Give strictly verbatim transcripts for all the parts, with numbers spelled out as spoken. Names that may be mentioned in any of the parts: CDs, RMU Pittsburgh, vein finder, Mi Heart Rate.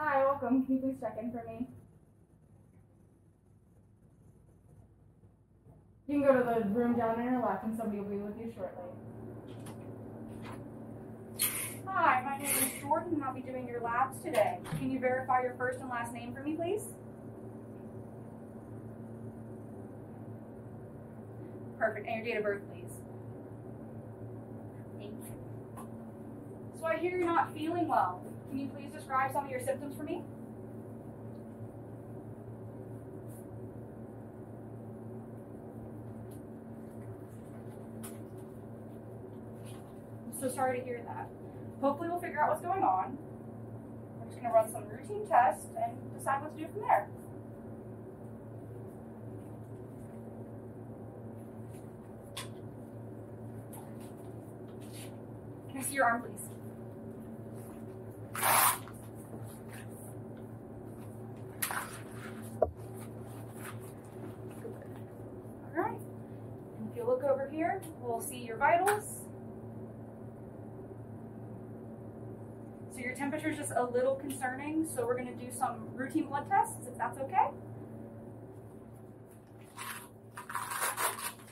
Hi, welcome. Can you please check in for me? You can go to the room down in your left and somebody will be with you shortly. Hi, my name is Jordan and I'll be doing your labs today. Can you verify your first and last name for me, please? Perfect. And your date of birth, please. Thank you. So I hear you're not feeling well. Can you please describe some of your symptoms for me? I'm so sorry to hear that. Hopefully we'll figure out what's going on. We're just going to run some routine tests and decide what to do from there. Can I see your arm, please? Alright, if you look over here, we'll see your vitals. So your temperature is just a little concerning, so we're going to do some routine blood tests, if that's okay.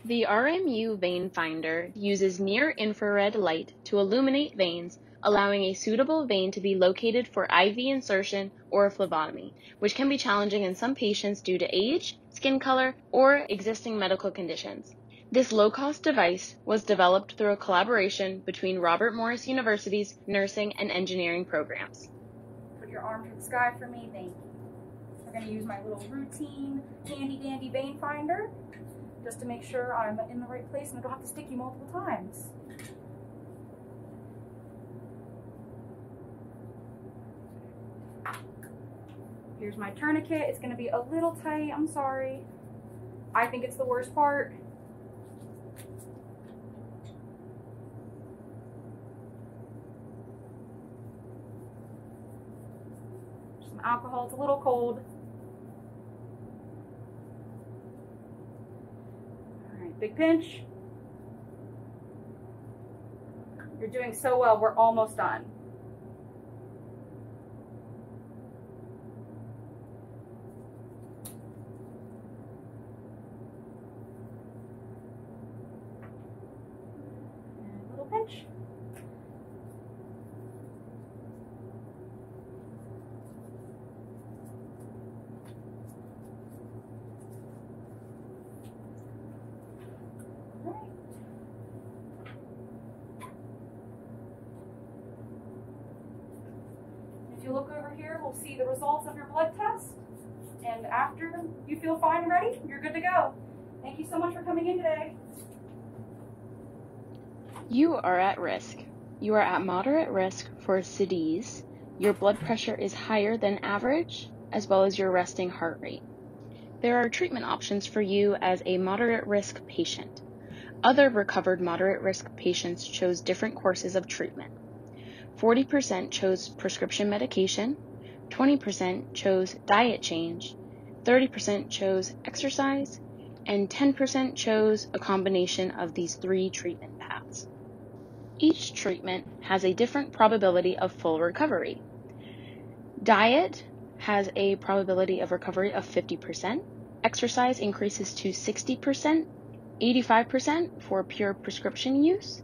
The R M U vein finder uses near-infrared light to illuminate veins, allowing a suitable vein to be located for I V insertion or phlebotomy, which can be challenging in some patients due to age, skin color, or existing medical conditions. This low-cost device was developed through a collaboration between Robert Morris University's nursing and engineering programs. Put your arm to the sky for me, thank you. We're going to use my little routine handy-dandy vein finder just to make sure I'm in the right place and I don't have to stick you multiple times. Here's my tourniquet. It's going to be a little tight, I'm sorry. I think it's the worst part. Alcohol, it's a little cold. All right, big pinch. You're doing so well, we're almost done. And a little pinch. You look over here, we'll see the results of your blood test, and after you feel fine and ready, you're good to go. Thank you so much for coming in today. You are at risk. You are at moderate risk for C Ds. Your blood pressure is higher than average, as well as your resting heart rate. There are treatment options for you as a moderate risk patient. Other recovered moderate risk patients chose different courses of treatment. forty percent chose prescription medication, twenty percent chose diet change, thirty percent chose exercise, and ten percent chose a combination of these three treatment paths. Each treatment has a different probability of full recovery. Diet has a probability of recovery of fifty percent, exercise increases to sixty percent, eighty-five percent for pure prescription use,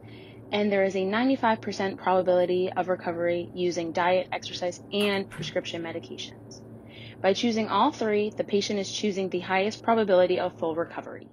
and there is a ninety-five percent probability of recovery using diet, exercise, and prescription medications. By choosing all three, the patient is choosing the highest probability of full recovery.